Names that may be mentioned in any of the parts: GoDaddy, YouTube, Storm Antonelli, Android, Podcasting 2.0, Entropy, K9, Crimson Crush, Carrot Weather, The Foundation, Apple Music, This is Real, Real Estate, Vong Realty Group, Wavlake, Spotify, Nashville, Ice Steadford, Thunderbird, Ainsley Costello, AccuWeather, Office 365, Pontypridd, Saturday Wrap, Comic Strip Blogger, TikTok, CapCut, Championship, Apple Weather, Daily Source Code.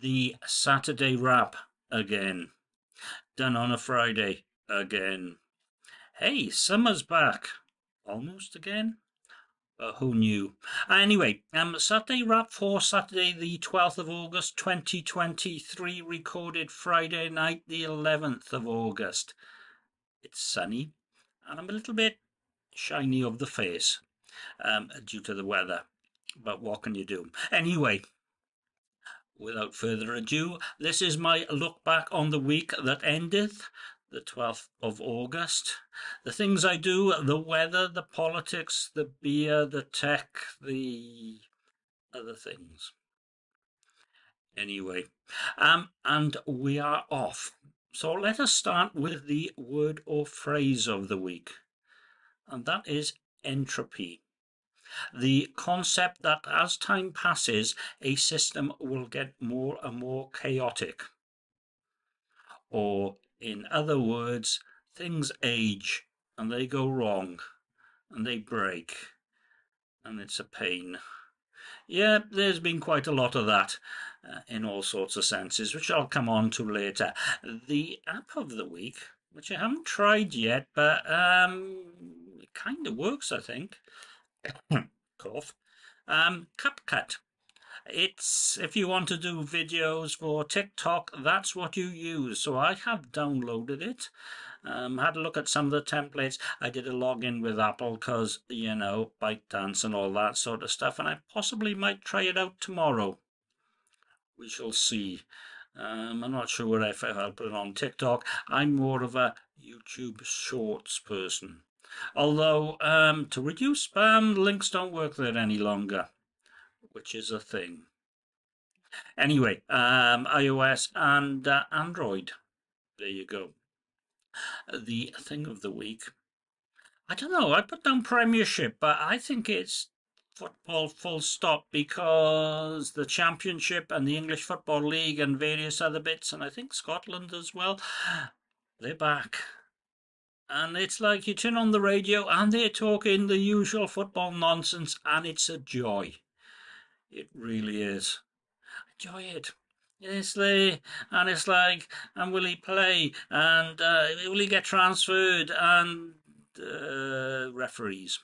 the Saturday wrap again. Done on a Friday again. Hey, summer's back. Almost again? Who knew? Anyway, Saturday wrap for Saturday the 12th of August 2023, recorded Friday night the 11th of August. It's sunny, and I'm a little bit shiny of the face due to the weather. But what can you do? Anyway, without further ado, this is my look back on the week that endeth. The 12th of August. The things I do, the weather, the politics, the beer, the tech, the other things. Anyway, and we are off. So let us start with the word or phrase of the week. And that is entropy. The concept that as time passes, a system will get more and more chaotic. Or in other words, things age, and they go wrong, and they break, and it's a pain. Yeah, there's been quite a lot of that in all sorts of senses, which I'll come on to later. The app of the week, which I haven't tried yet, but it kind of works, I think. Cough. CapCut. It's if you want to do videos for TikTok, that's what you use. So I have downloaded it, had a look at some of the templates. I did a login with Apple because, you know, ByteDance and all that sort of stuff, and I possibly might try it out tomorrow. We shall see. I'm not sure if I'll put it on TikTok. I'm more of a YouTube Shorts person, although to reduce spam, links don't work there any longer, which is a thing. Anyway, iOS and Android. There you go. The thing of the week. I don't know. I put down Premiership, but I think it's football full stop, because the Championship and the English Football League and various other bits, and I think Scotland as well, they're back. And it's like you turn on the radio and they're talking the usual football nonsense, and it's a joy. It really is. Enjoy it. It's there, and it's like, and will he play? And will he get transferred? And referees.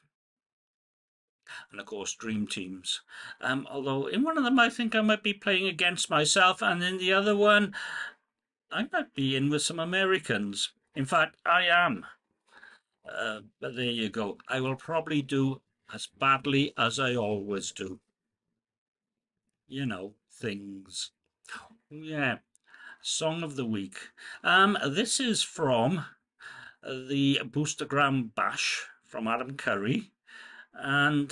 And of course, dream teams. Although in one of them, I think I might be playing against myself. And in the other one, I might be in with some Americans. In fact, I am. But there you go. I will probably do as badly as I always do. You know, things. Yeah. Song of the week. This is from the Boostergram Bash from Adam Curry. And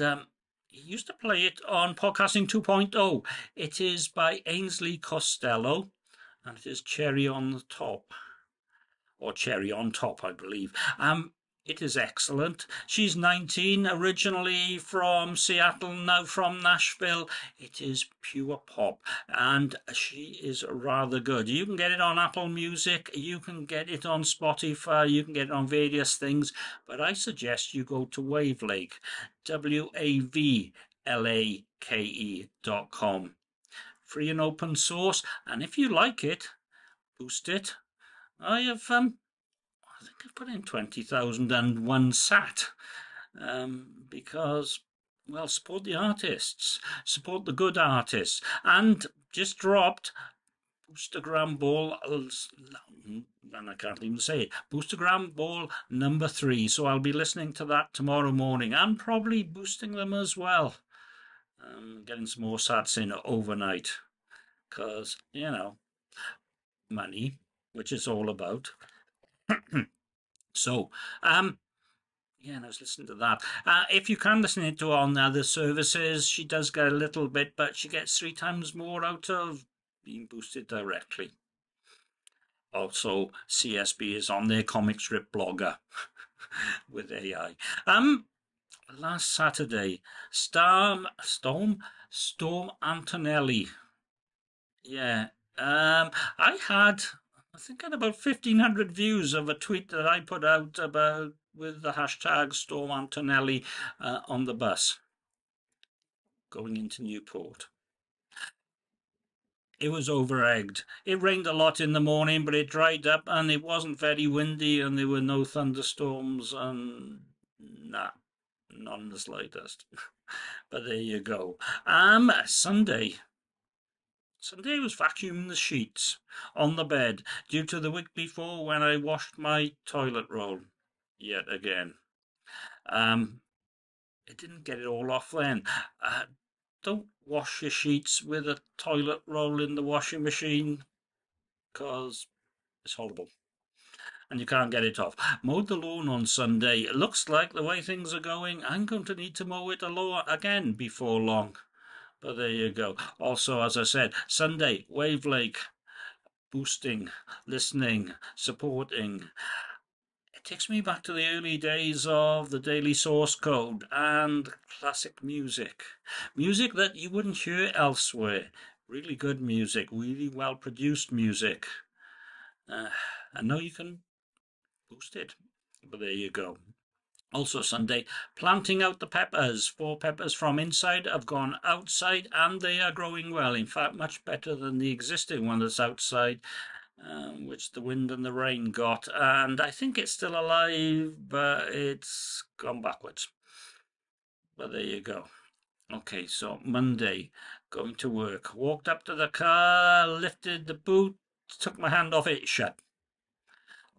he used to play it on Podcasting 2.0. It is by Ainsley Costello. And it is Cherry on the Top. Or Cherry on Top, I believe. It is excellent. She's 19, originally from Seattle, now from Nashville. It is pure pop, and she is rather good. You can get it on Apple Music, you can get it on Spotify, you can get it on various things, but I suggest you go to Wavlake, wavlake.com. Free and open source, and if you like it, boost it. I have... I think I've put in 20,001 sat because, well, support the artists, support the good artists. And just dropped Boostergram Ball, and I can't even say it, Boostergram Ball number 3. So I'll be listening to that tomorrow morning and probably boosting them as well. Getting some more sats in overnight because, you know, money, which it's all about. So, yeah, and I was listening to that. If you can listen to her on other services, she does get a little bit, but she gets 3 times more out of being boosted directly. Also, CSB is on their Comic Strip Blogger with AI. Last Saturday, Storm Antonelli. Yeah, I think I had about 1,500 views of a tweet that I put out about with the hashtag Storm Antonelli on the bus going into Newport. It was over-egged. It rained a lot in the morning, but it dried up, and it wasn't very windy, and there were no thunderstorms, and nah, not in the slightest. But there you go. Sunday was vacuuming the sheets on the bed due to the week before when I washed my toilet roll yet again. It didn't get it all off then. Don't wash your sheets with a toilet roll in the washing machine, because it's horrible and you can't get it off. Mowed the lawn on Sunday. It looks like the way things are going, I'm going to need to mow it again before long. But there you go. Also, as I said, Sunday, Wavlake, boosting, listening, supporting. It takes me back to the early days of the Daily Source Code and classic music. Music that you wouldn't hear elsewhere. Really good music, really well-produced music. And now you can boost it. But there you go. Also Sunday, planting out the peppers. 4 peppers from inside have gone outside, and they are growing well. In fact, much better than the existing one that's outside, which the wind and the rain got. And I think it's still alive, but it's gone backwards. But there you go. Okay, so Monday, going to work. Walked up to the car, lifted the boot, took my hand off it, shut.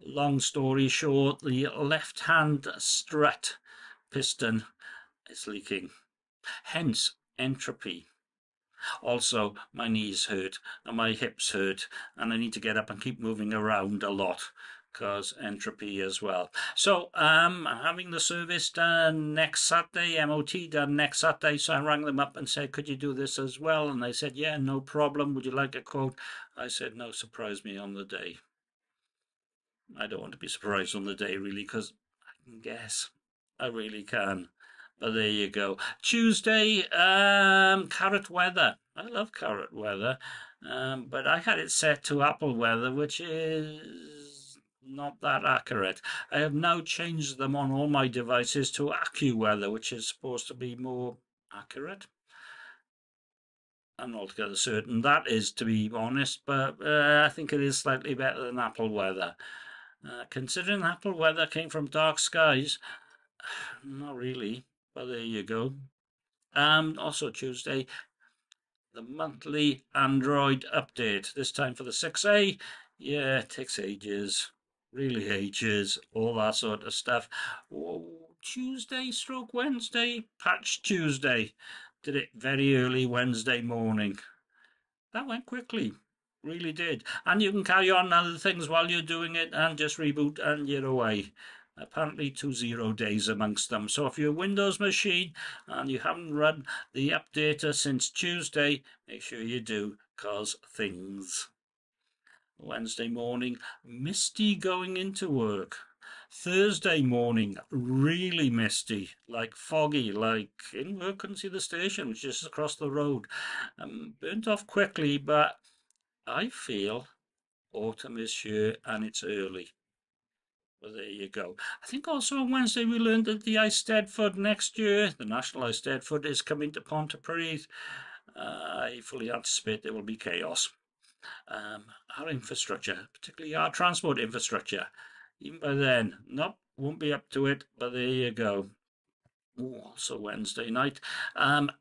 Long story short, the left hand strut piston is leaking, hence entropy. Also, my knees hurt and my hips hurt, and I need to get up and keep moving around a lot because entropy as well. So having the service done next Saturday, MOT done next Saturday, so I rang them up and said, could you do this as well? And they said, yeah, no problem, would you like a quote? I said, no, surprise me on the day. I don't want to be surprised on the day, really, because I can guess. I really can. But there you go. Tuesday, Carrot Weather. I love Carrot Weather, but I had it set to Apple Weather, which is not that accurate. I have now changed them on all my devices to AccuWeather, which is supposed to be more accurate. I'm not altogether certain that is, to be honest, but I think it is slightly better than Apple Weather. Considering Apple Weather came from Dark Skies, not really, but there you go. Also Tuesday, the monthly Android update, this time for the 6A. Yeah, it takes ages, really ages, all that sort of stuff. Whoa, Tuesday/Wednesday, Patch Tuesday. Did it very early Wednesday morning. That went quickly, really did. And you can carry on other things while you're doing it and just reboot and you're away. Apparently 20 days amongst them. So if you're a Windows machine and you haven't run the updater since Tuesday, make sure you do, because things. Wednesday morning, misty going into work. Thursday morning, really misty, like foggy, like in work, couldn't see the station, which is just across the road. Burnt off quickly, but I feel autumn is here and it's early. Well, there you go. I think also on Wednesday we learned that the Ice Steadford next year, the National Ice Steadford, is coming to Pontypridd. I fully anticipate there will be chaos. Our infrastructure, particularly our transport infrastructure, even by then, nope, won't be up to it, but there you go. Ooh, also Wednesday night,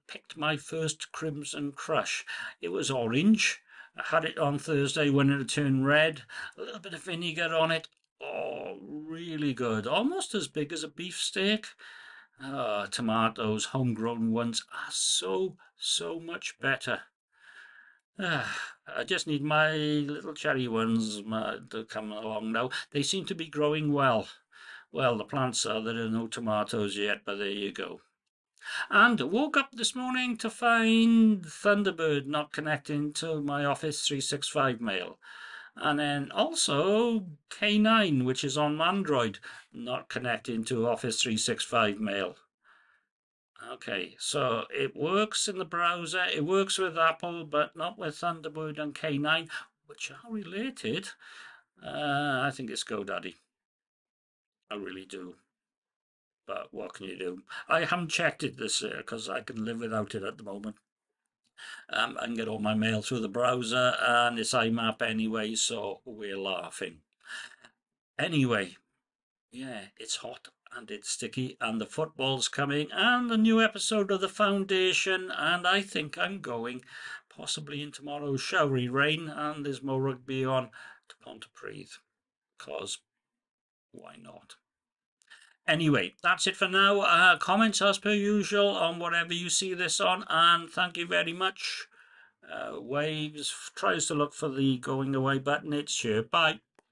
picked my first Crimson Crush. It was orange. I had it on Thursday when it turned red. A little bit of vinegar on it. Oh, really good. Almost as big as a beefsteak. Tomatoes, homegrown ones, are so much better. I just need my little cherry ones to come along now. They seem to be growing well. Well, the plants are. There are no tomatoes yet, but there you go. And woke up this morning to find Thunderbird not connecting to my Office 365 mail. And then also K9, which is on Android, not connecting to Office 365 mail. Okay, so it works in the browser, it works with Apple, but not with Thunderbird and K9, which are related. I think it's GoDaddy. I really do. But what can you do? I haven't checked it this year because I can live without it at the moment. I can get all my mail through the browser, and it's IMAP anyway, so we're laughing. Anyway, yeah, it's hot and it's sticky, and the football's coming, and a new episode of The Foundation, and I think I'm going possibly in tomorrow's showery rain, and there's more rugby on, to Pontypridd, because why not? Anyway, that's it for now. Comments as per usual on whatever you see this on, and thank you very much. Waves tries to look for the going away button. It's here. Bye.